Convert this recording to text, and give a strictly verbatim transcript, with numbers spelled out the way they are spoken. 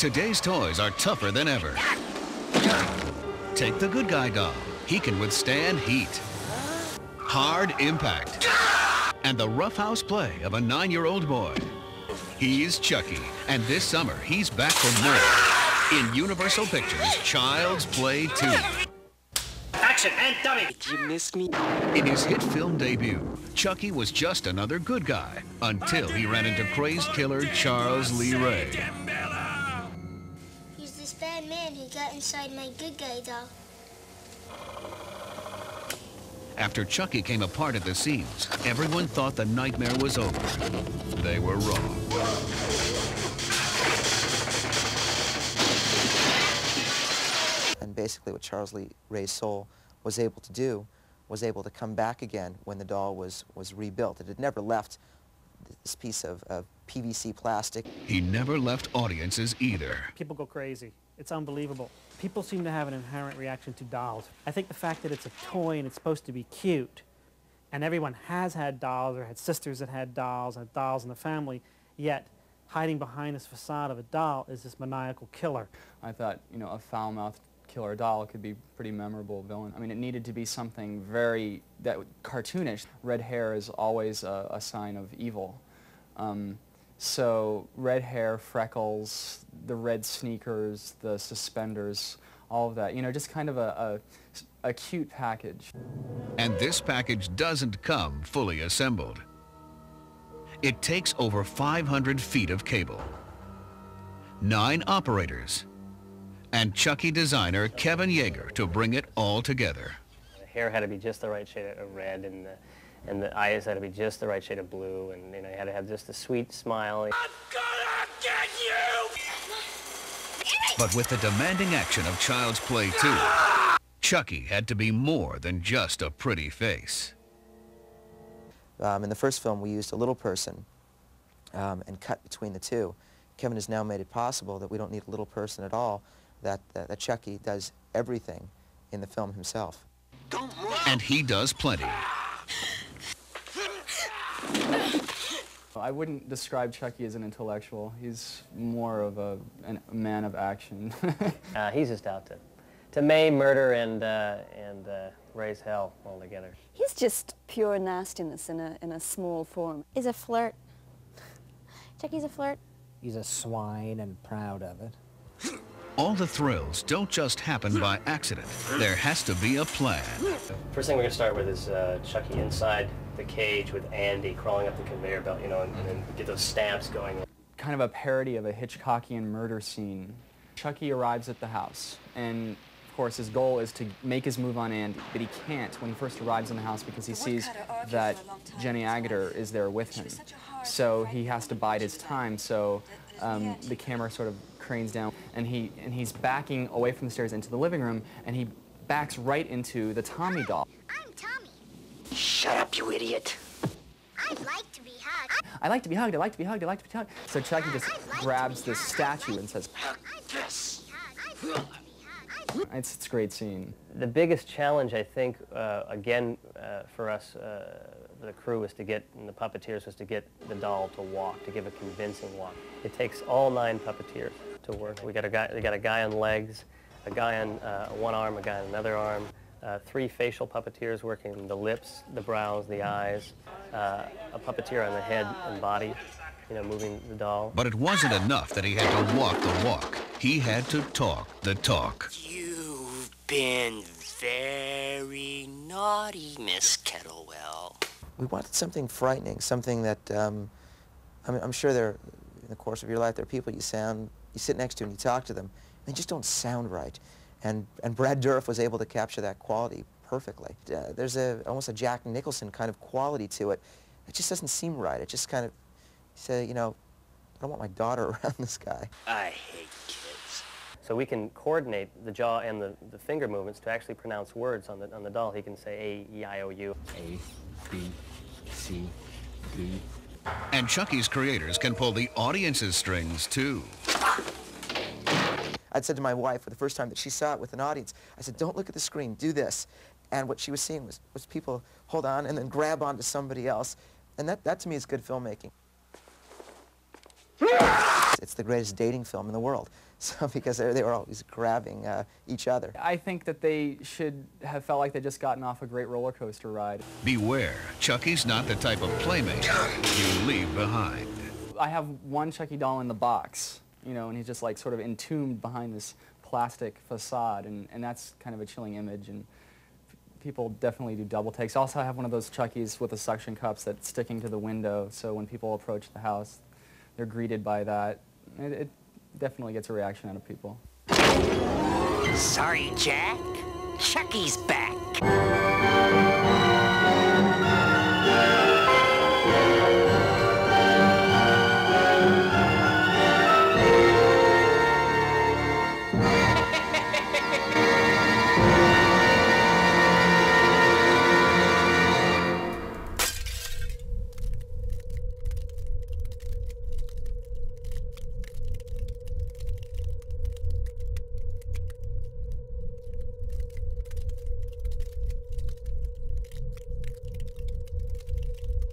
Today's toys are tougher than ever. Take the good guy doll. He can withstand heat, hard impact, and the roughhouse play of a nine-year-old boy. He's Chucky, and this summer he's back for more in Universal Pictures' Child's Play two. Action and dummy! Did you miss me? In his hit film debut, Chucky was just another good guy until he ran into crazed killer Charles Lee Ray. He's this bad man who got inside my good guy doll. After Chucky came apart at the seams, everyone thought the nightmare was over. They were wrong. And basically what Charles Lee Ray's soul was able to do was able to come back again when the doll was, was rebuilt. It had never left this piece of, of P V C plastic. He never left audiences either. People go crazy. It's unbelievable. People seem to have an inherent reaction to dolls. I think the fact that it's a toy and it's supposed to be cute, and everyone has had dolls or had sisters that had dolls and dolls in the family, yet hiding behind this facade of a doll is this maniacal killer. I thought, you know, a foul-mouthed killer doll could be a pretty memorable villain. I mean, it needed to be something very that cartoonish. Red hair is always a, a sign of evil. Um, So red hair, freckles, the red sneakers, the suspenders, all of that. You know, just kind of a, a, a cute package. And this package doesn't come fully assembled. It takes over five hundred feet of cable, nine operators, and Chucky designer Kevin Yeager to bring it all together. The hair had to be just the right shade of red, and the And the eyes had to be just the right shade of blue, and you know, you had to have just a sweet smile. I'm gonna get you! But with the demanding action of Child's Play two, Chucky had to be more than just a pretty face. Um, in the first film, we used a little person um, and cut between the two. Kevin has now made it possible that we don't need a little person at all, that, that, that Chucky does everything in the film himself. Don't run. And he does plenty. I wouldn't describe Chucky as an intellectual. He's more of a, an, a man of action. uh, he's just out to, to maim, murder, and, uh, and uh, raise hell all together. He's just pure nastiness in a, in a small form. He's a flirt. Chucky's a flirt. He's a swine and proud of it. All the thrills don't just happen by accident. There has to be a plan. First thing we're going to start with is uh, Chucky inside the cage with Andy crawling up the conveyor belt, you know, and, and get those stamps going. Kind of a parody of a Hitchcockian murder scene. Chucky arrives at the house, and of course his goal is to make his move on Andy, but he can't when he first arrives in the house because he sees that Jenny Agutter is there with him. So he has to bide his time, so um, the camera sort of cranes down, and he and he's backing away from the stairs into the living room, and he backs right into the Tommy doll. I'm Tommy. Shut up, you idiot. I'd like to be hugged. I like to be hugged. I like to be hugged. I like to be hugged. So Chucky just like grabs this statue and says, "Hug this." It's it's a great scene. The biggest challenge, I think, uh, again uh, for us, uh, the crew, was to get, and the puppeteers, was to get the doll to walk, to give a convincing walk. It takes all nine puppeteers to work. We got a guy, we got a guy on legs, a guy on uh, one arm, a guy on another arm, uh, three facial puppeteers working the lips, the brows, the eyes, uh, a puppeteer on the head and body, you know, moving the doll. But it wasn't enough that he had to walk the walk. He had to talk the talk. You've been very naughty, Miss Kettlewell. We wanted something frightening, something that um, I mean, I'm sure there, in the course of your life, there are people you sound, you sit next to and you talk to them, and they just don't sound right. And and Brad Dourif was able to capture that quality perfectly. Uh, there's a almost a Jack Nicholson kind of quality to it. It just doesn't seem right. It just kind of say, you know, I don't want my daughter around this guy. I hate kids. So we can coordinate the jaw and the, the finger movements to actually pronounce words on the on the doll. He can say A E I O U. A B. C, D. And Chucky's creators can pull the audience's strings, too. I'd said to my wife for the first time that she saw it with an audience, I said, don't look at the screen, do this. And what she was seeing was, was people hold on and then grab onto somebody else. And that, that to me is good filmmaking. it's the greatest dating film in the world. So because they were always grabbing uh, each other. I think that they should have felt like they'd just gotten off a great roller coaster ride. Beware, Chucky's not the type of playmate you leave behind. I have one Chucky doll in the box, you know, and he's just like sort of entombed behind this plastic facade, and, and that's kind of a chilling image, and people definitely do double takes. Also, I have one of those Chuckies with the suction cups that's sticking to the window, so when people approach the house, they're greeted by that. It, it definitely gets a reaction out of people. Sorry, Jack. Chucky's back.